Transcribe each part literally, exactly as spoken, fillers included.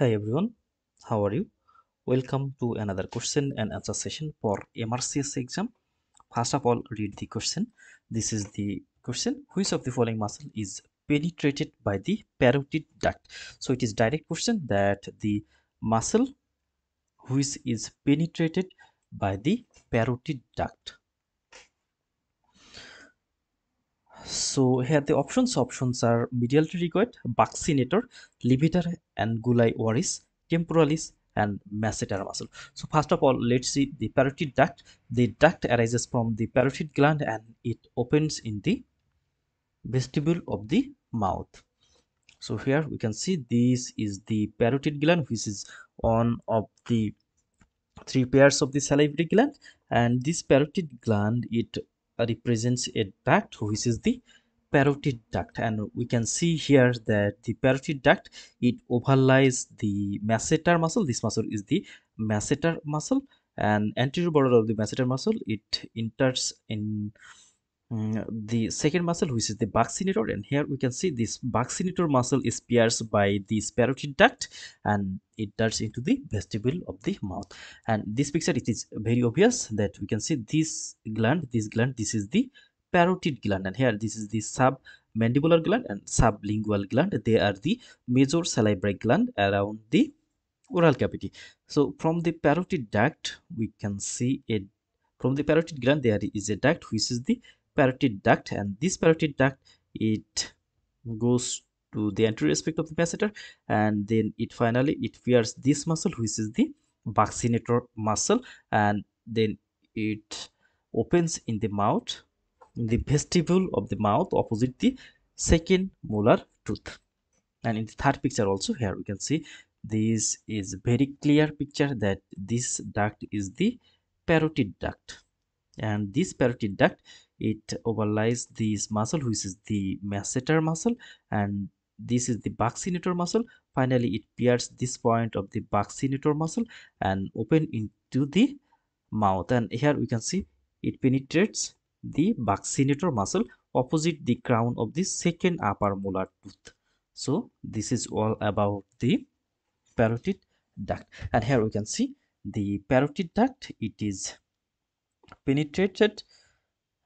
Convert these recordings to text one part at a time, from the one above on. Hi everyone, how are you? Welcome to another question and answer session for M R C S exam. First of all, read the question. This is the question: which of the following muscle is penetrated by the parotid duct? So it is direct question that the muscle which is penetrated by the parotid duct. So here the options options are medial pterygoid, buccinator, levator anguli oris, temporalis, and masseter muscle. So first of all, let's see the parotid duct. The duct arises from the parotid gland and it opens in the vestibule of the mouth. So here we can see this is the parotid gland, which is one of the three pairs of the salivary gland, and this parotid gland it represents a duct which is the parotid duct, and we can see here that the parotid duct it overlies the masseter muscle. This muscle is the masseter muscle, and anterior border of the masseter muscle it enters in um, the second muscle which is the buccinator, and here we can see this buccinator muscle is pierced by this parotid duct and it turns into the vestibule of the mouth. And this picture, it is very obvious that we can see this gland, this gland, this is the parotid gland, and here this is the submandibular gland and sublingual gland. They are the major salivary gland around the oral cavity. So from the parotid duct, we can see it. From the parotid gland, there is a duct which is the parotid duct, and this parotid duct it goes to the anterior aspect of the masseter, and then it finally it pierces this muscle which is the buccinator muscle, and then it opens in the mouth, in the vestibule of the mouth opposite the second molar tooth. And in the third picture also, here we can see this is very clear picture that this duct is the parotid duct, and this parotid duct it overlies this muscle which is the masseter muscle, and this is the buccinator muscle. Finally it pierces this point of the buccinator muscle and open into the mouth, and here we can see it penetrates the buccinator muscle opposite the crown of the second upper molar tooth. So this is all about the parotid duct, and here we can see the parotid duct it is penetrated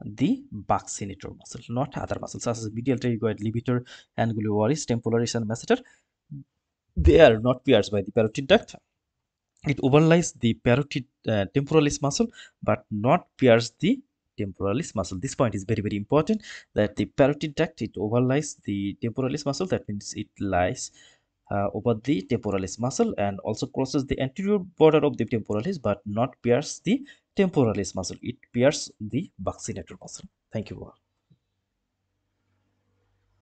the buccinator muscle, not other muscles such as medial pterygoid, levator anguli oris, temporalis, and masseter. They are not pierced by the parotid duct. It overlies the parotid uh, temporalis muscle but not pierced the temporalis muscle. This point is very very important, that the parotid duct it overlies the temporalis muscle, that means it lies uh, over the temporalis muscle and also crosses the anterior border of the temporalis but not pierce the temporalis muscle. It pierces the buccinator muscle. Thank you all.